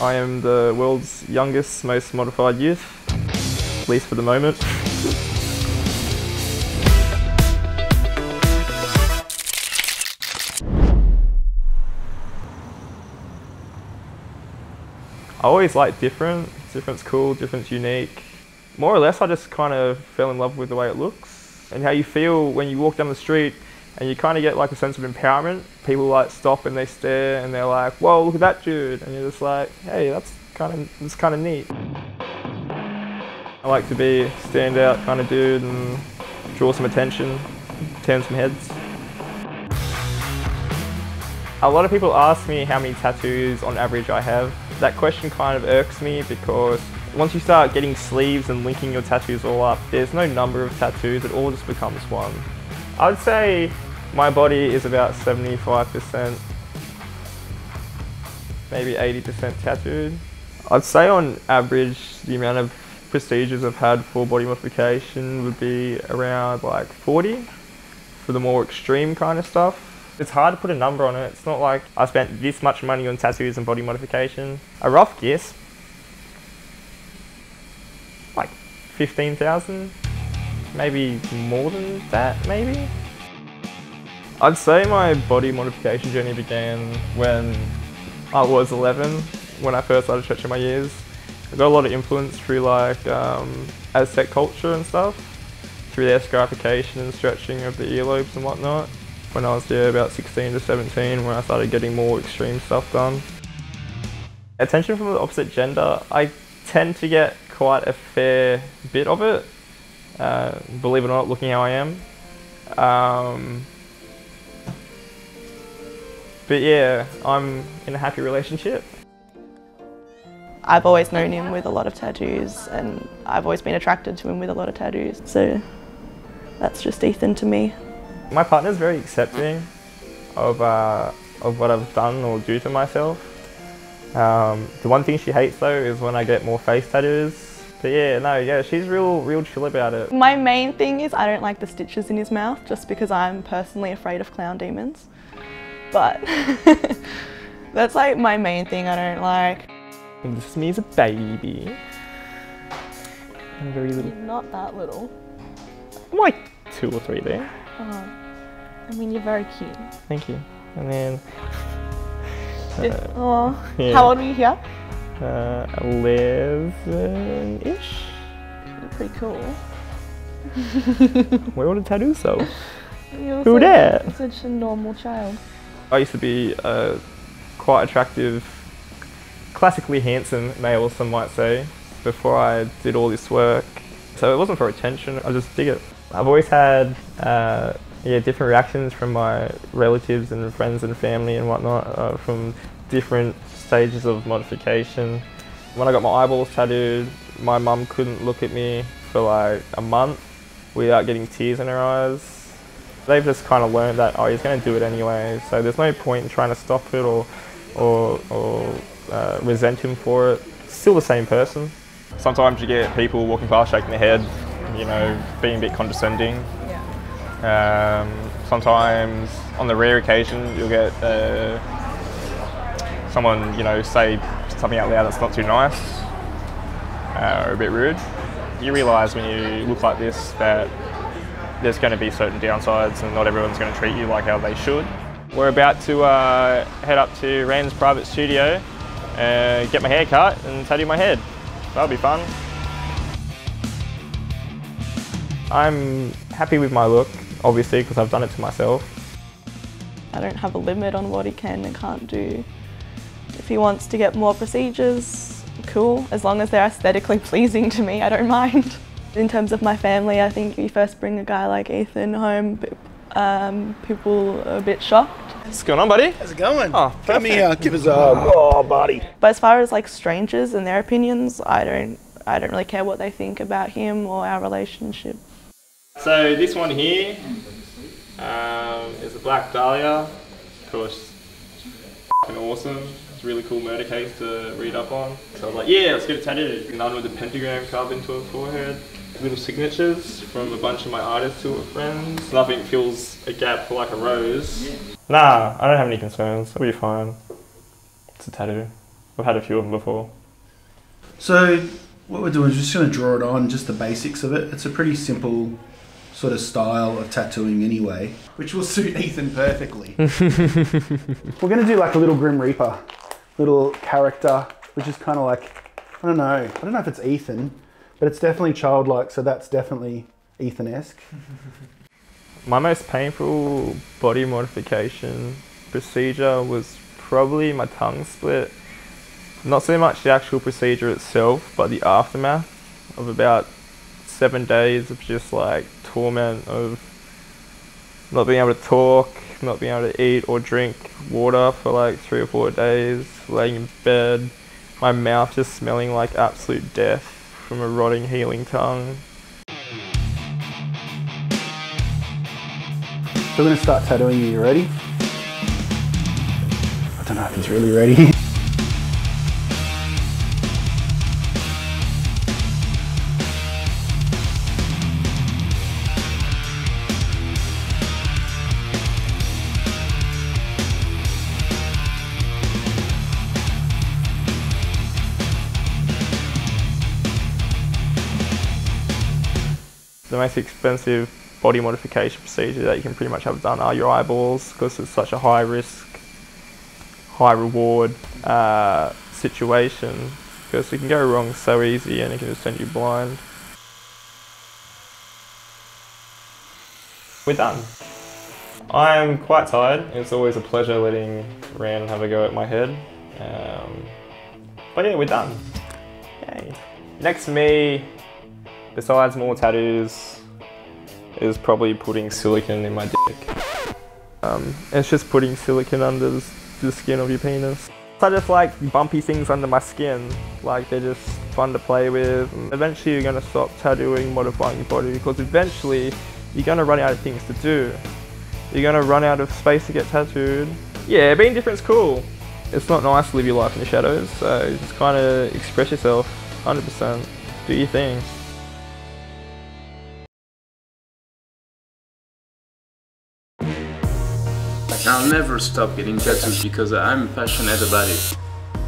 I am the world's youngest, most modified youth, at least for the moment. I always liked different. Different's cool, different's unique. More or less I just kind of fell in love with the way it looks and how you feel when you walk down the street and you kind of get like a sense of empowerment. People like stop and they stare and they're like, whoa, look at that dude. And you're just like, hey, that's kind of neat. I like to be a standout kind of dude and draw some attention, turn some heads. A lot of people ask me how many tattoos on average I have. That question kind of irks me because once you start getting sleeves and linking your tattoos all up, there's no number of tattoos, it all just becomes one. I'd say my body is about 75%, maybe 80% tattooed. I'd say on average the amount of procedures I've had for body modification would be around like 40 for the more extreme kind of stuff. It's hard to put a number on it. It's not like I spent this much money on tattoos and body modification. A rough guess, like 15,000, maybe more than that, maybe. I'd say my body modification journey began when I was 11, when I first started stretching my ears. I got a lot of influence through like Aztec culture and stuff, through their scarification and stretching of the earlobes and whatnot. When I was there about 16 to 17, when I started getting more extreme stuff done. Attention from the opposite gender, I tend to get quite a fair bit of it, believe it or not, looking how I am. But yeah, I'm in a happy relationship. I've always known him with a lot of tattoos and I've always been attracted to him with a lot of tattoos, so that's just Ethan to me. My partner's very accepting of what I've done or do to myself. The one thing she hates though is when I get more face tattoos. But yeah, no, yeah, she's real chill about it. My main thing is I don't like the stitches in his mouth just because I'm personally afraid of clown demons. But that's like my main thing I don't like. And this is me as a baby. I'm very little. You're not that little. I'm like 2 or 3 there. Oh. I mean, you're very cute. Thank you. And then... oh, yeah. How old were you here? 11-ish. You're pretty cool. Where would a tattoo so? Who that? Such a normal child. I used to be quite attractive, classically handsome male, some might say, before I did all this work. So it wasn't for attention, I just dig it. I've always had different reactions from my relatives and friends and family and whatnot from different stages of modification. When I got my eyeballs tattooed, my mum couldn't look at me for like a month without getting tears in her eyes. They've just kind of learned that, oh, he's going to do it anyway, so there's no point in trying to stop it or resent him for it. Still the same person. Sometimes you get people walking past shaking their head, you know, being a bit condescending. Yeah. Sometimes, on the rare occasion, you'll get someone, you know, say something out loud that's not too nice or a bit rude. You realise when you look like this that there's going to be certain downsides and not everyone's going to treat you like how they should. We're about to head up to Rand's private studio, get my hair cut and tattoo my head. That'll be fun. I'm happy with my look, obviously, because I've done it to myself. I don't have a limit on what he can and can't do. If he wants to get more procedures, cool. As long as they're aesthetically pleasing to me, I don't mind. In terms of my family, I think you first bring a guy like Ethan home, people are a bit shocked. What's going on, buddy? How's it going? Oh, let me give us a buddy. But as far as like strangers and their opinions, I don't really care what they think about him or our relationship. So this one here is a black dahlia, of course, f***ing awesome. It's a really cool murder case to read up on. So I was like, yeah, let's get it tattooed. None with a pentagram carved into her forehead. Little signatures from a bunch of my artists who are friends. Nothing fills a gap for like a rose. Nah, I don't have any concerns. It'll be fine. It's a tattoo. We've had a few of them before. So what we're doing is just going to draw it on, just the basics of it. It's a pretty simple sort of style of tattooing anyway, which will suit Ethan perfectly. We're going to do like a little Grim Reaper, little character, which is kind of like, I don't know if it's Ethan, but it's definitely childlike, so that's definitely Ethan-esque. My most painful body modification procedure was probably my tongue split. Not so much the actual procedure itself, but the aftermath of about 7 days of just like torment of not being able to talk, not being able to eat or drink water for like 3 or 4 days, laying in bed, my mouth just smelling like absolute death from a rotting healing tongue. So we're going to start tattooing you. You ready? I don't know if he's really ready. The most expensive body modification procedure that you can pretty much have done are your eyeballs, because it's such a high risk, high reward situation, because it can go wrong so easy and it can just send you blind. We're done. I'm quite tired. It's always a pleasure letting Rand have a go at my head. But yeah, we're done. Yay. Next me, besides more tattoos, is probably putting silicone in my dick. It's just putting silicone under the skin of your penis. So I just like bumpy things under my skin, like they're just fun to play with. And eventually you're going to stop tattooing, modifying your body, because eventually you're going to run out of things to do. You're going to run out of space to get tattooed. Yeah, being different's cool. It's not nice to live your life in the shadows, so just kind of express yourself 100%, do your thing. I'll never stop getting tattoos because I'm passionate about it,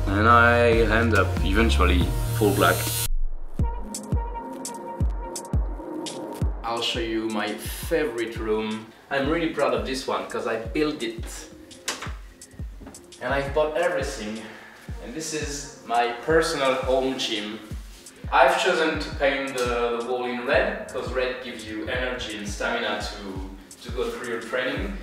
and I end up eventually full black. I'll show you my favorite room. I'm really proud of this one because I built it and I've bought everything, and this is my personal home gym. I've chosen to paint the wall in red because red gives you energy and stamina to go through your training.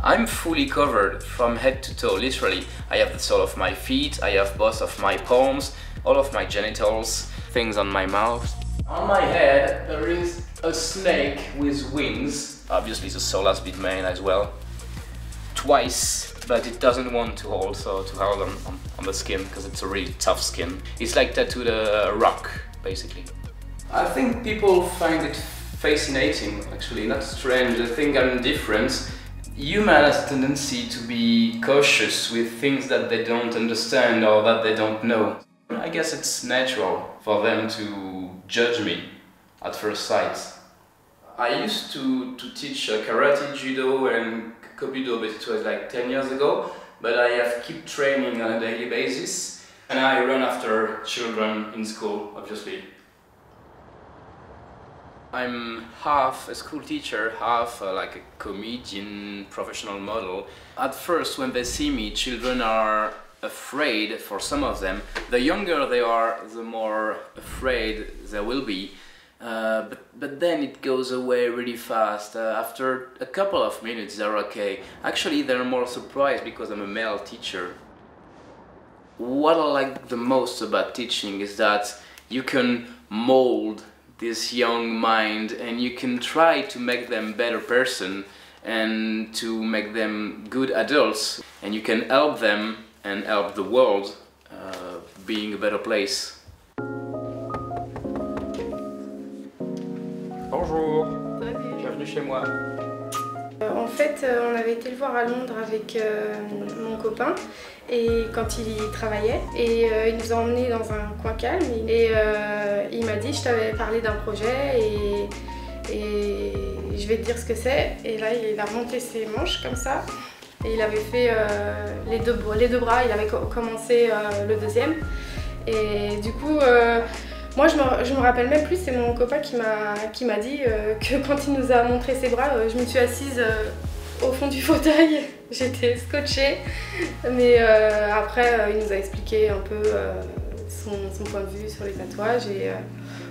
I'm fully covered from head to toe, literally. I have the sole of my feet, I have both of my palms, all of my genitals, things on my mouth. On my head, there is a snake with wings. Obviously the sole has been made as well, twice, but it doesn't want to hold, so to hold on the skin, because it's a really tough skin. It's like tattooed a rock, basically. I think people find it fascinating, actually, not strange. I think I'm different. Human has a tendency to be cautious with things that they don't understand or that they don't know. I guess it's natural for them to judge me at first sight. I used to teach karate, judo and kobudo, but it was like 10 years ago, but I have kept training on a daily basis, and I run after children in school, obviously. I'm half a school teacher, half like a comedian, professional model. At first, when they see me, children are afraid, for some of them. The younger they are, the more afraid they will be. But then it goes away really fast. After a couple of minutes, they're okay. Actually, they're more surprised because I'm a male teacher. What I like the most about teaching is that you can mold this young mind, and you can try to make them better person and to make them good adults, and you can help them and help the world being a better place. Bonjour. Bienvenue chez moi. En fait, on avait été le voir à Londres avec mon copain et quand il y travaillait et il nous a emmenés dans un coin calme et il m'a dit je t'avais parlé d'un projet et je vais te dire ce que c'est. Et là il a monté ses manches comme ça et il avait fait les deux bras, il avait commencé le deuxième et du coup moi, je me rappelle même plus, c'est mon copain qui m'a dit que quand il nous a montré ses bras, je me suis assise au fond du fauteuil. J'étais scotchée. Mais après, il nous a expliqué un peu son point de vue sur les tatouages. Et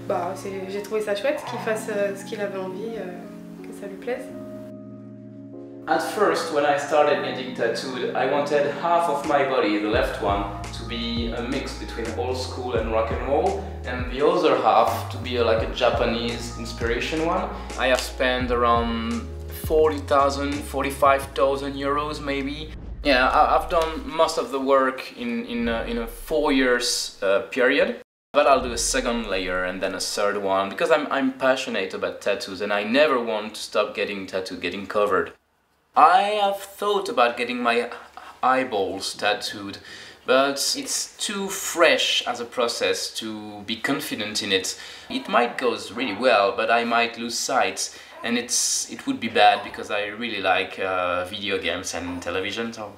bah, j'ai trouvé ça chouette qu'il fasse ce qu'il avait envie, que ça lui plaise. At first, when I started getting tattooed, I wanted half of my body, the left one, to be a mix between old school and rock and roll, and the other half to be like a Japanese inspiration one. I have spent around 40,000, 45,000 euros maybe. Yeah, I've done most of the work in a 4 years period. But I'll do a second layer and then a third one, because I'm passionate about tattoos and I never want to stop getting tattooed, getting covered. I have thought about getting my eyeballs tattooed, but it's too fresh as a process to be confident in it. It might go really well, but I might lose sight, and it would be bad because I really like video games and television. So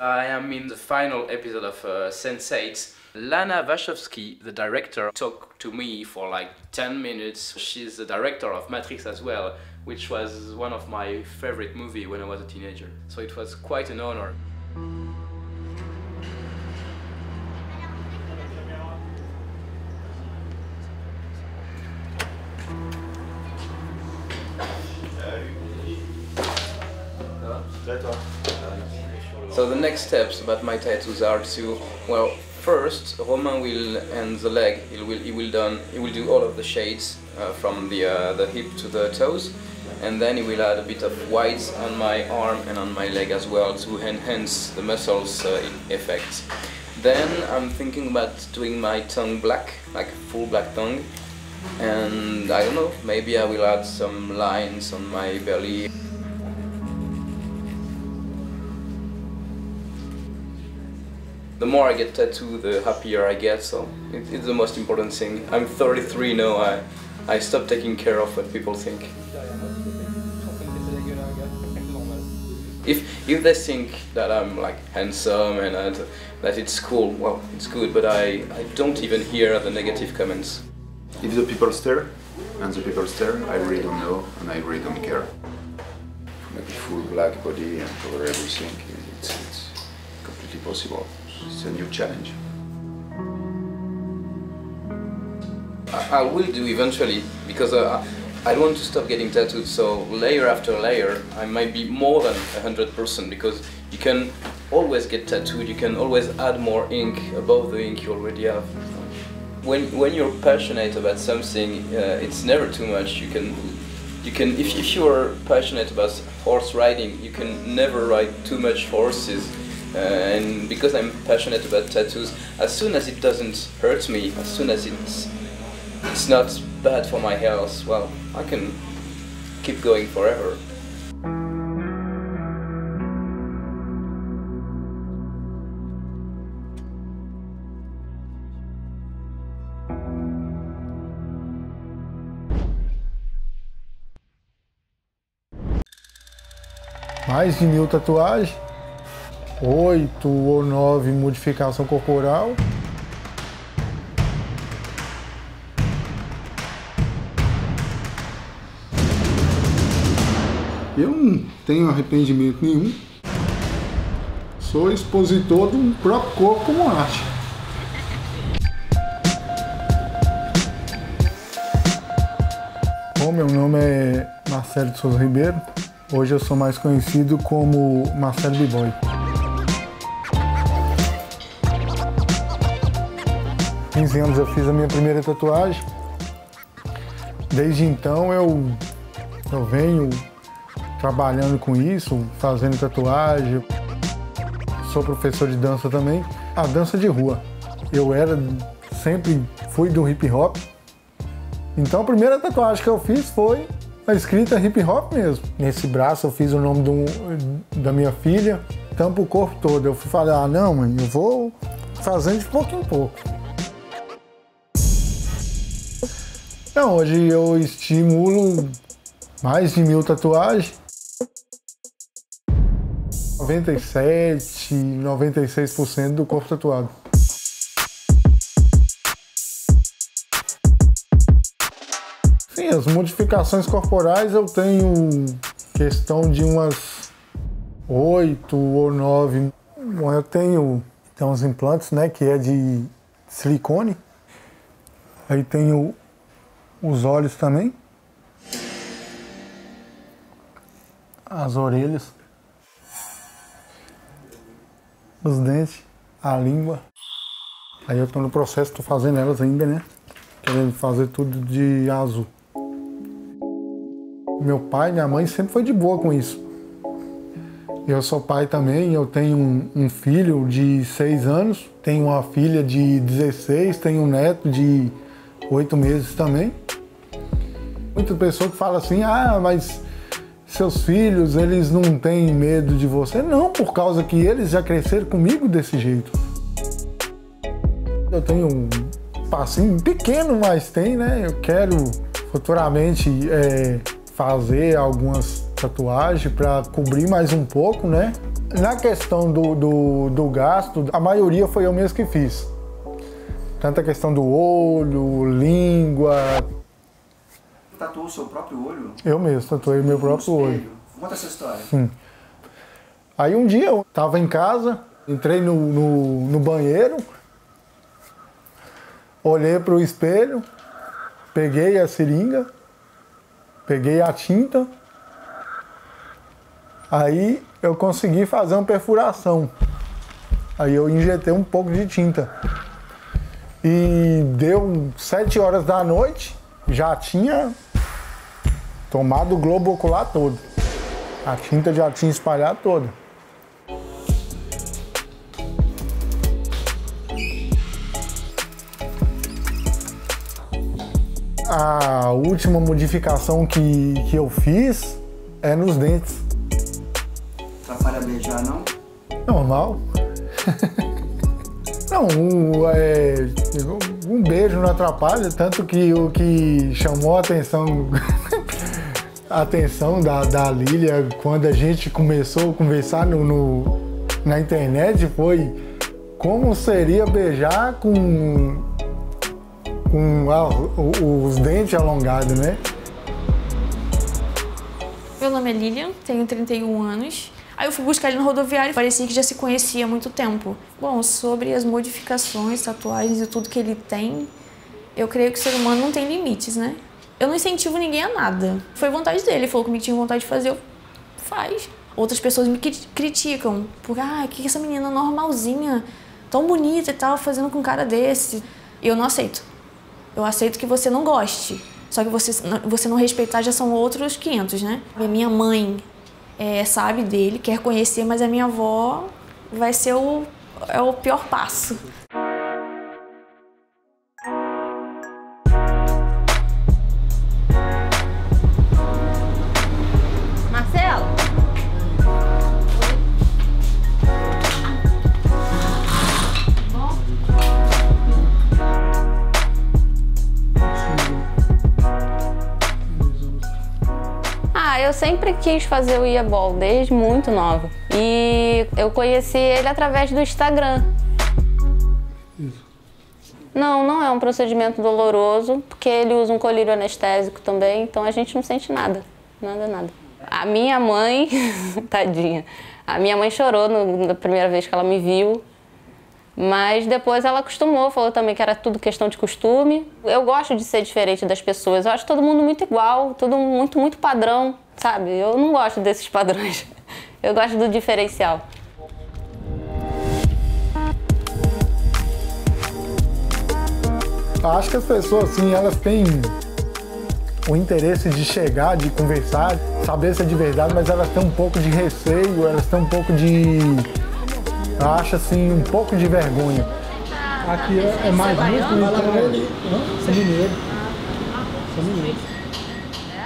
I am in the final episode of Sense8. Lana Wachowski, the director, talked to me for like 10 minutes. She's the director of Matrix as well, which was one of my favorite movies when I was a teenager. So it was quite an honor. So the next steps about my tattoos are to, well, first Romain will end the leg. He will do all of the shades from the hip to the toes, and then he will add a bit of white on my arm and on my leg as well to enhance the muscles effect. Then I'm thinking about doing my tongue black, like full black tongue, and I don't know, maybe I will add some lines on my belly. The more I get tattooed, the happier I get, so it's the most important thing. I'm 33 now, I stopped taking care of what people think. If they think that I'm like handsome and that it's cool, well, it's good, but I don't even hear the negative comments. If the people stare, and the people stare, I really don't know and I really don't care. Like a full black body and cover everything, it's completely possible. It's a new challenge. I will do eventually, because I don't want to stop getting tattooed, so layer after layer I might be more than 100%, because you can always get tattooed, you can always add more ink above the ink you already have. When you're passionate about something, it's never too much. You can if you are passionate about horse riding, you can never ride too much horses. And because I'm passionate about tattoos, as soon as it doesn't hurt me, as soon as it's not bad for my health, well, I can keep going forever. Mais de 1000 tatuagens. 8 ou 9 modificação corporal. Eu não tenho arrependimento nenhum. Sou expositor do meu próprio corpo como arte. Bom, meu nome é Marcelo de Souza Ribeiro. Hoje eu sou mais conhecido como Marcelo de Boy. Há 15 anos eu fiz a minha primeira tatuagem. Desde então eu venho trabalhando com isso, fazendo tatuagem. Sou professor de dança também, a dança de rua. Eu sempre fui do hip hop. Então a primeira tatuagem que eu fiz foi a escrita hip hop mesmo. Nesse braço eu fiz o nome da minha filha, tampa o corpo todo. Eu fui falar, ah, não mãe, eu vou fazendo de pouco em pouco. Então, hoje eu estimulo mais de 1000 tatuagens. 97, 96% do corpo tatuado. Sim, as modificações corporais eu tenho questão de umas 8 ou 9. Bom, eu tenho então os implantes, né, que é de silicone. Aí tenho os olhos também. As orelhas. Os dentes, a língua. Aí eu tô no processo, tô fazendo elas ainda, né? Querendo fazer tudo de azul. Meu pai e minha mãe sempre foi de boa com isso. Eu sou pai também, eu tenho um filho de 6 anos, tenho uma filha de 16, tenho um neto de 8 meses também. Muita pessoa que fala assim, ah, mas seus filhos, eles não têm medo de você? Não, por causa que eles já cresceram comigo desse jeito. Eu tenho um passinho pequeno, mas tem, né? Eu quero futuramente fazer algumas tatuagens para cobrir mais um pouco, né? Na questão do gasto, a maioria foi eu mesmo que fiz. Tanto a questão do olho, língua. Tatuou o seu próprio olho? Eu mesmo, tatuei o meu próprio olho. Conta essa história. Sim. Aí um dia eu tava em casa, entrei no banheiro, olhei pro espelho, peguei a seringa, peguei a tinta, aí eu consegui fazer uma perfuração. Aí eu injetei um pouco de tinta. E deu 7 horas da noite, já tinha tomado o globo ocular todo. A tinta já tinha espalhado toda. A última modificação que eu fiz é nos dentes. Atrapalha beijar, não? Normal. Não, um beijo não atrapalha, tanto que o que chamou a atenção, da Lilia quando a gente começou a conversar na internet foi como seria beijar com os dentes alongados, né? Meu nome é Lilian, tenho 31 anos. Aí eu fui buscar ele no rodoviário e parecia que já se conhecia há muito tempo. Bom, sobre as modificações, tatuagens e tudo que ele tem, eu creio que o ser humano não tem limites, né? Eu não incentivo ninguém a nada. Foi vontade dele, ele falou comigo que tinha vontade de fazer, eu faz. Outras pessoas me criticam por, ah, que essa menina normalzinha, tão bonita e tal, fazendo com um cara desse. E eu não aceito. Eu aceito que você não goste, só que você não respeitar já são outros 500, né? E minha mãe sabe dele, quer conhecer, mas a minha avó vai ser o pior passo. Marcelo! Bom? Eu sempre quis fazer o earball desde muito nova. E eu conheci ele através do Instagram. Isso. Não, não é um procedimento doloroso, porque ele usa um colírio anestésico também, então a gente não sente nada. Nada, nada. A minha mãe, tadinha, a minha mãe chorou na primeira vez que ela me viu, mas depois ela acostumou, falou também que era tudo questão de costume. Eu gosto de ser diferente das pessoas, eu acho todo mundo muito igual, todo mundo muito, muito padrão. Sabe, eu não gosto desses padrões, eu gosto do diferencial. Acho que as pessoas, assim, elas têm o interesse de chegar, de conversar, saber se é de verdade, mas elas têm um pouco de receio, elas têm um pouco de... acha, assim, um pouco de vergonha. Aqui é mais rico, então é mineiro.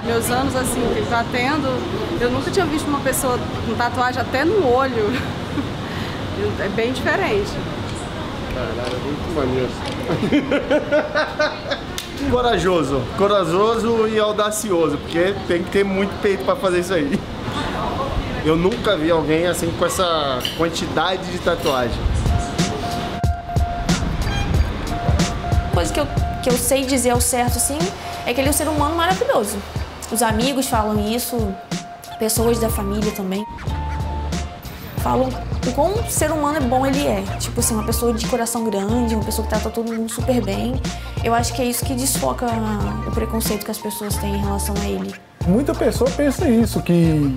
Meus anos, assim, batendo, eu nunca tinha visto uma pessoa com tatuagem até no olho. É bem diferente. Caralho, muito maneiro. Corajoso. Corajoso e audacioso, porque tem que ter muito peito pra fazer isso aí. Eu nunca vi alguém assim com essa quantidade de tatuagem. Coisa que eu sei dizer ao certo, assim, é que ele é um ser humano maravilhoso. Os amigos falam isso, pessoas da família também. Falam o quão ser humano é bom ele é. Tipo assim, uma pessoa de coração grande, uma pessoa que trata todo mundo super bem. Eu acho que é isso que desfoca o preconceito que as pessoas têm em relação a ele. Muita pessoa pensa isso, que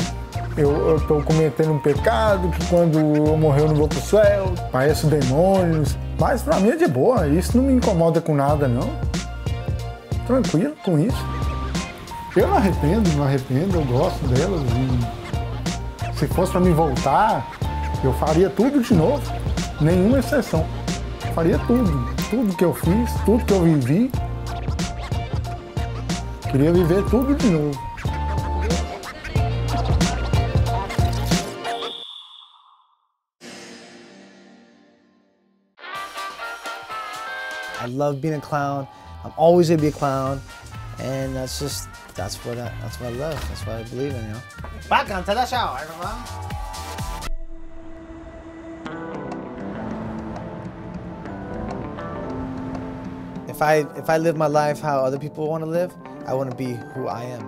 eu tô cometendo um pecado, que quando eu morrer eu não vou pro céu, pareço demônios. Mas pra mim é de boa, isso não me incomoda com nada, não. Tranquilo com isso. Eu não arrependo, eu gosto delas. Se fosse pra me voltar, eu faria tudo de novo, nenhuma exceção. Eu faria tudo que eu fiz, tudo que eu vivi. Queria viver tudo de novo. I love being a clown. I'm always gonna be a clown, and that's what I love. That's what I believe in, you know. Welcome to the show, everyone. If I live my life how other people want to live, I want to be who I am.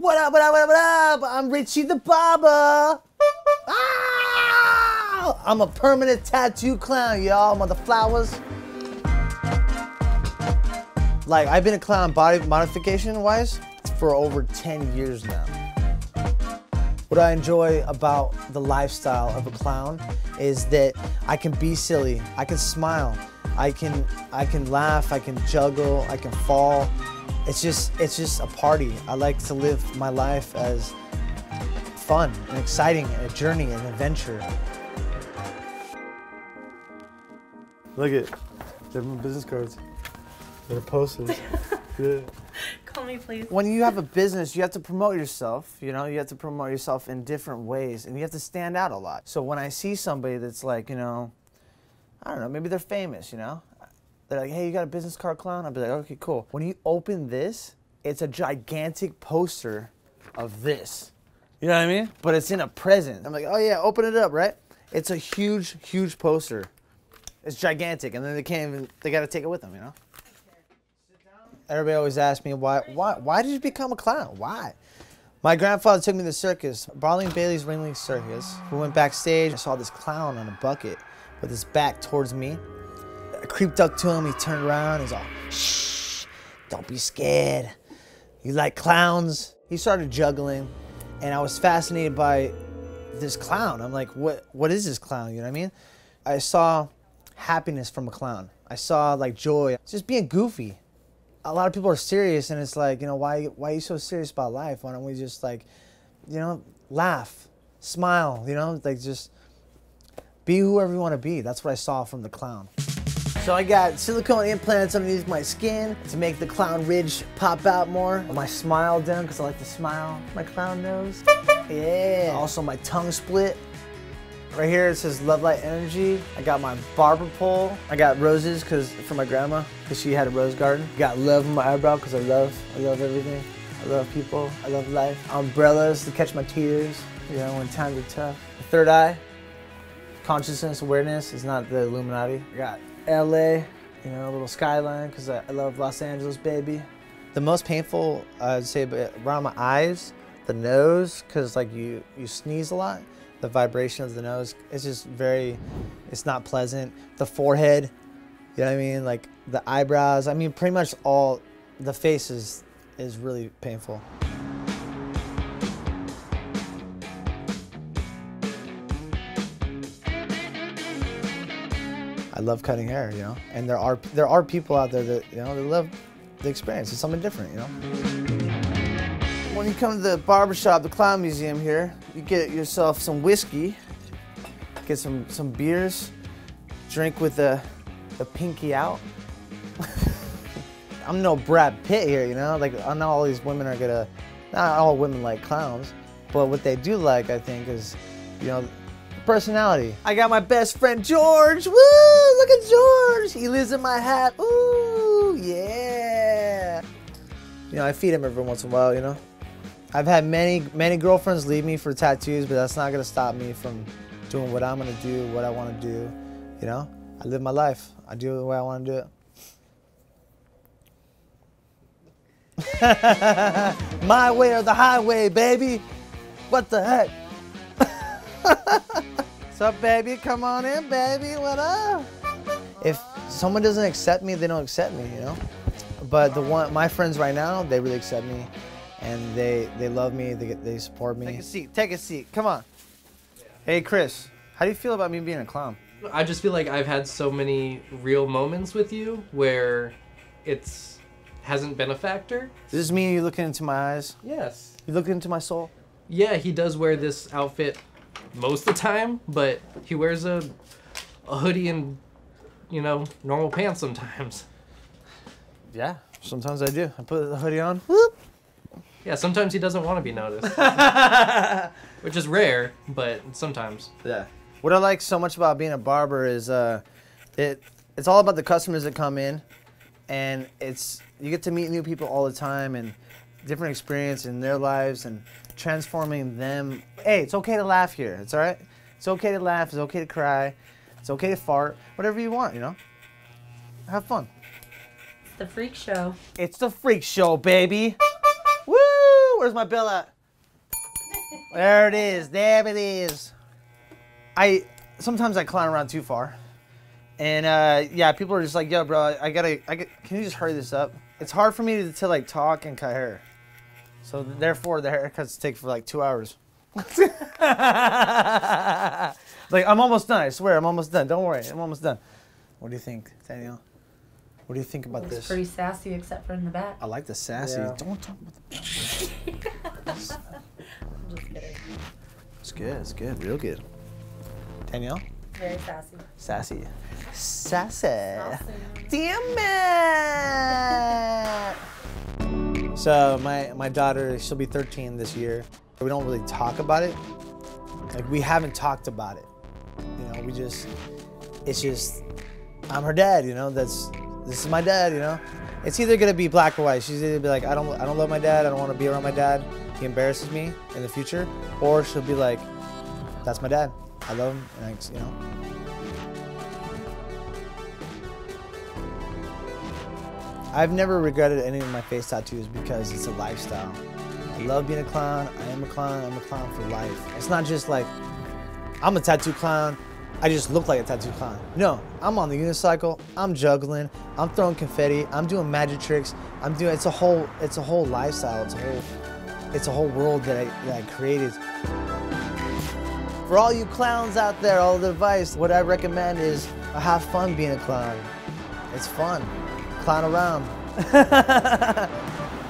What up? What up? What up? What up? I'm Richie the Baba. Ah! I'm a permanent tattoo clown, y'all. I'm on the flowers. Like, I've been a clown body modification-wise for over 10 years now. What I enjoy about the lifestyle of a clown is that I can be silly, I can smile, I can laugh, I can juggle, I can fall. It's just a party. I like to live my life as fun and exciting and a journey and an adventure. Look at different business cards. They're posters. Yeah. Call me, please. When you have a business, you have to promote yourself, you know? You have to promote yourself in different ways, and you have to stand out a lot. So when I see somebody that's like, you know, I don't know, maybe they're famous, you know? They're like, hey, you got a business card, clown? I'll be like, okay, cool. When you open this, it's a gigantic poster of this. You know what I mean? But it's in a present. I'm like, oh yeah, open it up, right? It's a huge, huge poster. It's gigantic, and then they can't even, they gotta take it with them, you know? Everybody always asks me, why did you become a clown? Why? My grandfather took me to the circus, Barnum and Bailey's Ringling Circus. We went backstage, I saw this clown on a bucket with his back towards me. I creeped up to him, he turned around, he's all, shh, don't be scared. You like clowns? He started juggling, and I was fascinated by this clown. I'm like, what is this clown, you know what I mean? I saw happiness from a clown. I saw like joy, just being goofy. A lot of people are serious, and it's like, you know, why are you so serious about life? Why don't we just, like, you know, laugh, smile, you know? Like, just be whoever you want to be. That's what I saw from the clown. So I got silicone implants underneath my skin to make the clown ridge pop out more. My smile down, because I like to smile. My clown nose. Yeah. Also, my tongue split. Right here it says Love Light Energy. I got my barber pole. I got roses cause for my grandma, cause she had a rose garden. Got love in my eyebrow cause I love everything. I love people, I love life. Umbrellas to catch my tears, you know, when times are tough. The third eye, consciousness, awareness, is not the Illuminati. I got LA, you know, a little skyline cause I love Los Angeles, baby. The most painful, I'd say, around my eyes, the nose, cause like you sneeze a lot. The vibration of the nose, it's just very, it's not pleasant. The forehead, you know what I mean? Like the eyebrows, I mean, pretty much all the face is really painful. I love cutting hair, you know? And there are people out there that, you know, they love the experience. It's something different, you know? When you come to the barbershop, the Clown Museum here, you get yourself some whiskey, get some beers, drink with a pinky out. I'm no Brad Pitt here, you know? Like, not all these women are gonna, not all women like clowns, but what they do like, I think, is, you know, personality. I got my best friend, George. Woo, look at George. He lives in my hat. Ooh, yeah. You know, I feed him every once in a while, you know? I've had many girlfriends leave me for tattoos, but that's not gonna stop me from doing what I'm gonna do, what I wanna do, you know? I live my life. I do it the way I wanna do it. My way or the highway, baby. What the heck? What's up, baby? Come on in, baby. What up? If someone doesn't accept me, they don't accept me, you know? But my friends right now, they really accept me. And they love me, they support me. Take a seat, come on. Yeah. Hey Chris, how do you feel about me being a clown? I just feel like I've had so many real moments with you where it's hasn't been a factor. Does this mean you looking into my eyes? Yes. You looking into my soul? Yeah, he does wear this outfit most of the time, but he wears a hoodie and, you know, normal pants sometimes. Yeah, sometimes I do. I put the hoodie on, whoop. Yeah, sometimes he doesn't want to be noticed, which is rare, but sometimes. Yeah. What I like so much about being a barber is it's all about the customers that come in, and you get to meet new people all the time and different experience in their lives and transforming them. Hey, it's okay to laugh here. It's all right. It's okay to laugh. It's okay to cry. It's okay to fart. Whatever you want, you know. Have fun. It's the freak show. It's the freak show, baby. Woo! Where's my bill at? There it is. There it is. Sometimes I clown around too far, and yeah, people are just like, "Yo, bro, can you just hurry this up?" It's hard for me to like talk and cut hair, so therefore the haircuts take for like 2 hours. Like I'm almost done. I swear, I'm almost done. Don't worry, I'm almost done. What do you think, Danielle? What do you think about this? It's pretty sassy, except for in the back. I like the sassy. Yeah. Don't talk about the back. I'm just kidding. It's good, real good. Danielle? Very sassy. Sassy. Sassy. Awesome. Damn it! So my daughter, she'll be 13 this year. We don't really talk about it. Like we haven't talked about it. You know, I'm her dad. You know, this is my dad, you know? It's either gonna be black or white. She's either gonna be like, I don't love my dad, I don't wanna be around my dad, he embarrasses me in the future, or she'll be like, that's my dad, I love him, and you know? I've never regretted any of my face tattoos because it's a lifestyle. I love being a clown, I am a clown, I'm a clown for life. It's not just like, I'm a tattoo clown, I just look like a tattoo clown. No, I'm on the unicycle, I'm juggling, I'm throwing confetti, I'm doing magic tricks, it's a whole lifestyle, it's a whole world that I created. For all you clowns out there, all the advice, what I recommend is have fun being a clown. It's fun, clown around.